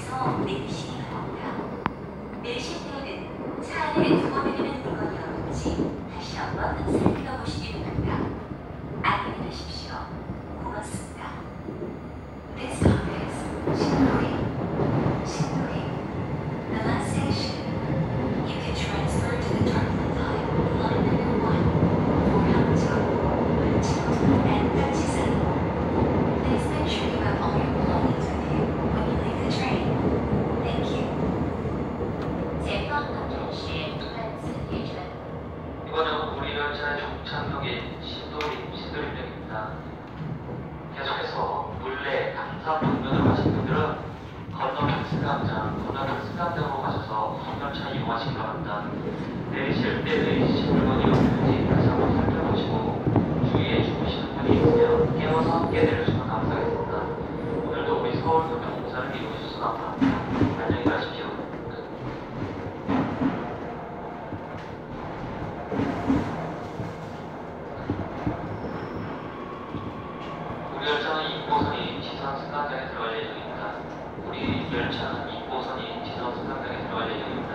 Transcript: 내리실에서 내리시기 바랍니다. 내리실 때에는 차 안에 두어버리는 물건이 없는지 다시 한번 살펴보시기 바랍니다. 안녕히 계십시오. 고맙습니다. This stop is 신도림. 신도림. The last station. You can transfer to the terminal line number 1 for Hangzhou, Chengdu, and Dachisan. Please make sure you have all your belongings with you when you leave the train. Thank you. 이번은 우리열차 종착역인 신도림역입니다. 계속해서 물레 강산북면으로 가신 분들은 건너 백승강장으로 가셔서 우선열차 이용하시기 바랍니다. 내리실 때 내리실 물건이 없는지 다시 한번 살펴보시고 주위에 주무시는 분이 있으면 깨워서 함께 내려주시면 감사하겠습니다. 오늘도 우리 서울교통공사를 이용해주셔서 감사합니다. 안녕히 가십시오. 우리 열차는 2호선이 지선 승강장에 들어갈 예정입니다. 우리 열차는 2호선이 지선 승강장에 들어갈 예정입니다.